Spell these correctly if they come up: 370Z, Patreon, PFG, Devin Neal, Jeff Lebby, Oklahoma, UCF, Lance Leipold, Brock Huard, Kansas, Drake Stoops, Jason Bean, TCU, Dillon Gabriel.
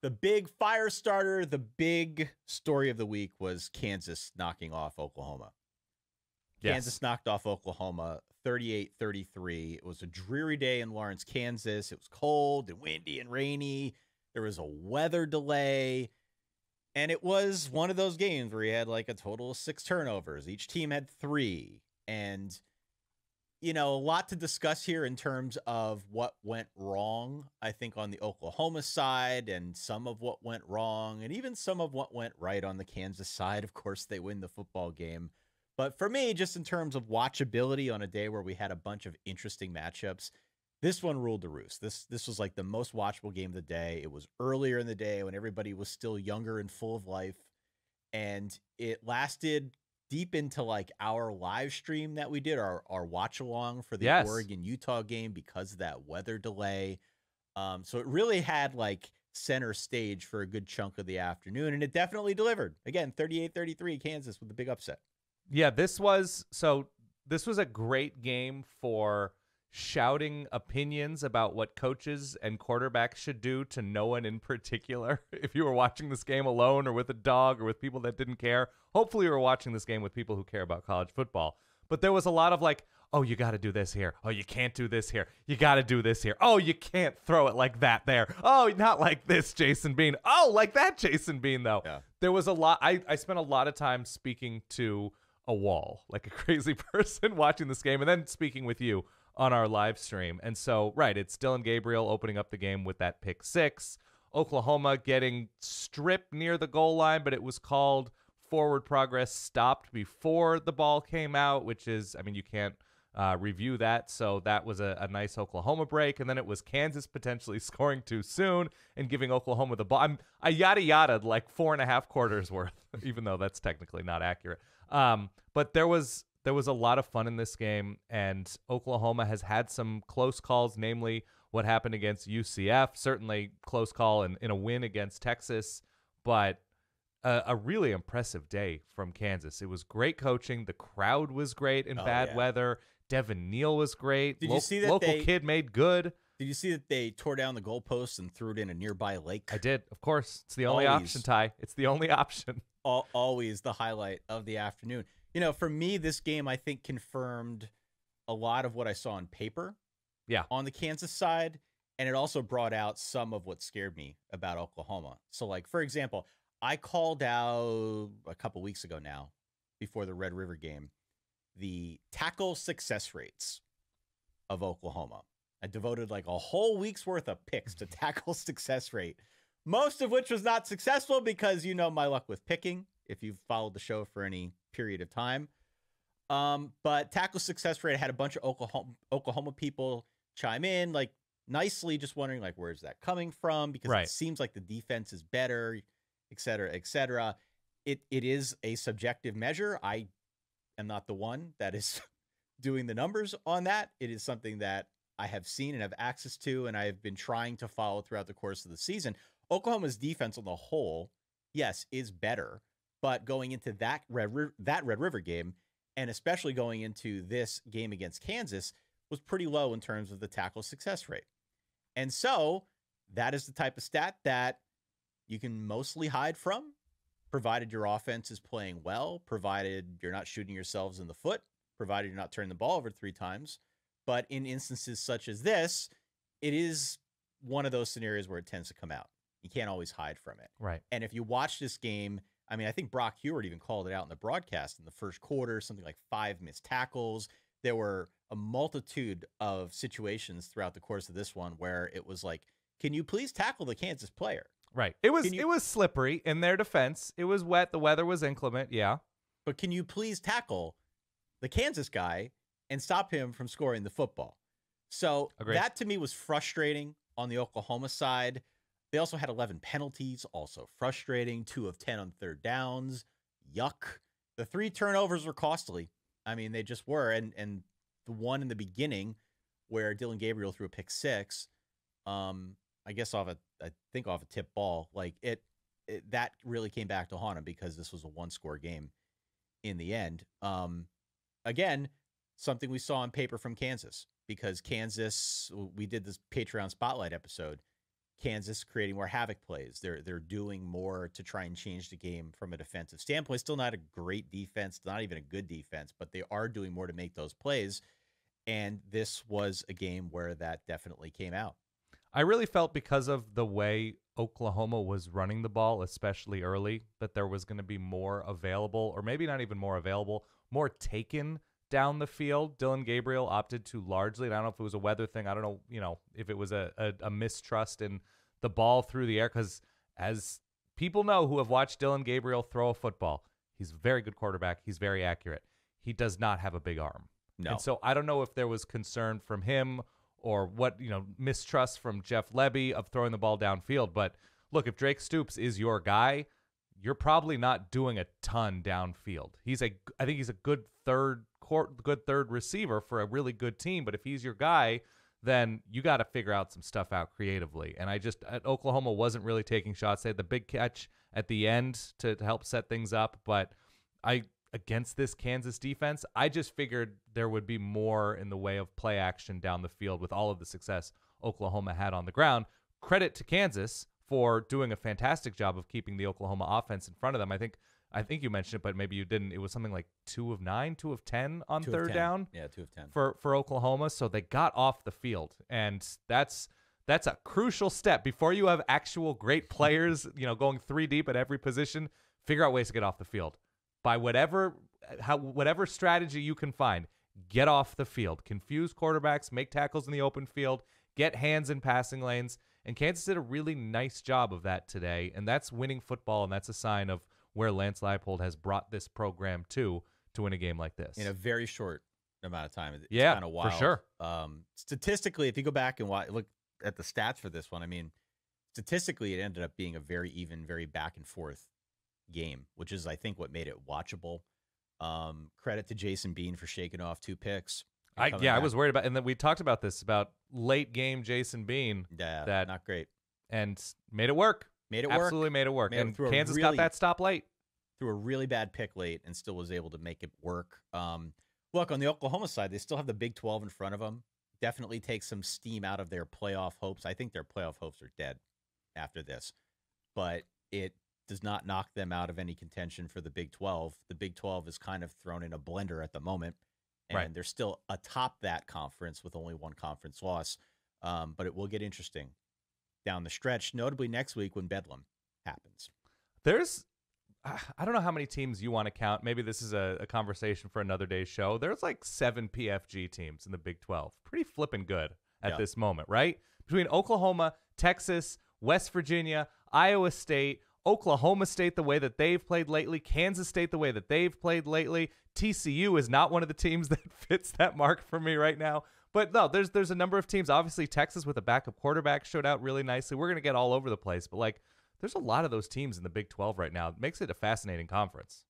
The big fire starter, the big story of the week was Kansas knocking off Oklahoma. Yes. Kansas knocked off Oklahoma 38-33. It was a dreary day in Lawrence, Kansas. It was cold and windy and rainy. There was a weather delay. And it was one of those games where you had like a total of 6 turnovers. Each team had 3. And, you know, a lot to discuss here in terms of what went wrong, I think, on the Oklahoma side, and some of what went wrong, and even some of what went right on the Kansas side. Of course, they win the football game. But for me, just in terms of watchability on a day where we had a bunch of interesting matchups, this one ruled the roost. This was like the most watchable game of the day. It was earlier in the day when everybody was still younger and full of life. And it lasted deep into like our live stream that we did, our watch along for the Oregon-Utah game, because of that weather delay. So it really had like center stage for a good chunk of the afternoon, and it definitely delivered. Again, 38-33 Kansas with a big upset. Yeah, this was a great game for shouting opinions about what coaches and quarterbacks should do to no one in particular. If you were watching this game alone or with a dog or with people that didn't care, hopefully you were watching this game with people who care about college football. But there was a lot of like, oh, you got to do this here. Oh, you can't do this here. You got to do this here. Oh, you can't throw it like that there. Oh, not like this, Jason Bean. Oh, like that, Jason Bean, though. Yeah. There was a lot. I spent a lot of time speaking to a wall like a crazy person watching this game, and then speaking with you on our live stream. And so, right, it's Dillon Gabriel opening up the game with that pick 6. Oklahoma getting stripped near the goal line, but it was called forward progress, stopped before the ball came out, which is, I mean, you can't review that. So that was a nice Oklahoma break. And then it was Kansas potentially scoring too soon and giving Oklahoma the ball. I yada yada like 4.5 quarters worth, even though that's technically not accurate. But there was a lot of fun in this game, and Oklahoma has had some close calls, namely what happened against UCF, certainly close call in a win against Texas, but a really impressive day from Kansas. It was great coaching. The crowd was great in bad weather. Devin Neal was great. Did you see that local kid made good? Did you see that they tore down the goalposts and threw it in a nearby lake? I did, of course. It's the only option, Ty. It's the only option. Always the highlight of the afternoon. You know, for me, this game, I think, confirmed a lot of what I saw on paper on the Kansas side, and it also brought out some of what scared me about Oklahoma. So, like, for example, I called out a couple weeks ago now, before the Red River game, the tackle success rates of Oklahoma. I devoted like a whole week's worth of picks to tackle success rate, most of which was not successful because, you know, my luck with picking, if you've followed the show for any period of time. But tackle success rate, I had a bunch of Oklahoma people chime in, like, nicely, just wondering, like, where's that coming from? Because it seems like the defense is better, et cetera, et cetera. It is a subjective measure. I am not the one that is doing the numbers on that. It is something that I have seen and have access to, and I have been trying to follow throughout the course of the season. Oklahoma's defense on the whole, yes, is better, but going into that Red River game, and especially going into this game against Kansas, was pretty low in terms of the tackle success rate. And so that is the type of stat that you can mostly hide from, provided your offense is playing well, provided you're not shooting yourselves in the foot, provided you're not turning the ball over 3 times. But in instances such as this, it is one of those scenarios where it tends to come out. You can't always hide from it. Right. And if you watch this game, I mean, I think Brock Huard even called it out in the broadcast in the first quarter, something like 5 missed tackles. There were a multitude of situations throughout the course of this one where it was like, can you please tackle the Kansas player? Right. It was slippery in their defense. It was wet. The weather was inclement. Yeah. But can you please tackle the Kansas guy and stop him from scoring the football? So agreed. That to me was frustrating on the Oklahoma side. They also had 11 penalties, also frustrating. 2 of 10 on 3rd downs. Yuck. The 3 turnovers were costly. I mean, they just were. And the one in the beginning where Dillon Gabriel threw a pick 6, I guess I think off a tip ball, like it that really came back to haunt him, because this was a 1-score game in the end. Again, something we saw on paper from Kansas, because Kansas, we did this Patreon spotlight episode, Kansas creating more havoc plays. They're doing more to try and change the game from a defensive standpoint. Still not a great defense, not even a good defense, but they are doing more to make those plays. And this was a game where that definitely came out. I really felt because of the way Oklahoma was running the ball, especially early, that there was going to be more available, or maybe not even more available, more taken down the field. Dillon Gabriel opted to largely, and I don't know if it was a weather thing. I don't know, you know, if it was a mistrust in the ball through the air, because as people know who have watched Dillon Gabriel throw a football, he's a very good quarterback. He's very accurate. He does not have a big arm. No. And so I don't know if there was concern from him or what, you know, mistrust from Jeff Lebby of throwing the ball downfield. But look, if Drake Stoops is your guy, you're probably not doing a ton downfield. I think he's a good third receiver for a really good team. But if he's your guy, then you got to figure out some stuff out creatively. And Oklahoma wasn't really taking shots. They had the big catch at the end to help set things up. But against this Kansas defense, I just figured there would be more in the way of play action down the field with all of the success Oklahoma had on the ground. Credit to Kansas for doing a fantastic job of keeping the Oklahoma offense in front of them. I think you mentioned it, but maybe you didn't. It was something like 2 of 9, 2 of 10 on third down. Yeah, 2 of 10 for Oklahoma. So they got off the field, and that's a crucial step before you have actual great players, you know, going 3 deep at every position. Figure out ways to get off the field. By whatever strategy you can find, get off the field, confuse quarterbacks, make tackles in the open field, get hands in passing lanes. And Kansas did a really nice job of that today. And that's winning football. And that's a sign of where Lance Leipold has brought this program to win a game like this in a very short amount of time. It's kind of wild. For sure. Statistically, if you go back and look at the stats for this one, I mean, statistically, it ended up being a very even, very back and forth game, which is, I think, what made it watchable. Credit to Jason Bean for shaking off 2 picks. I was worried about, and then we talked about this, about late game Jason Bean. Yeah, that not great. And made it work. Absolutely made it work. And Kansas got that stop late. Through a really bad pick late and still was able to make it work. Look, on the Oklahoma side, they still have the Big 12 in front of them. Definitely takes some steam out of their playoff hopes. I think their playoff hopes are dead after this. But it does not knock them out of any contention for the Big 12. The Big 12 is kind of thrown in a blender at the moment, and they're still atop that conference with only 1 conference loss. But it will get interesting down the stretch, notably next week when Bedlam happens. There's, I don't know how many teams you want to count. Maybe this is a conversation for another day's show. There's like 7 PFG teams in the Big 12. Pretty flipping good at this moment, right? Between Oklahoma, Texas, West Virginia, Iowa State, Oklahoma State the way that they've played lately, Kansas State the way that they've played lately. TCU is not one of the teams that fits that mark for me right now. But no, there's a number of teams. Obviously, Texas with a backup quarterback showed out really nicely. We're going to get all over the place. But, like, there's a lot of those teams in the Big 12 right now. It makes it a fascinating conference.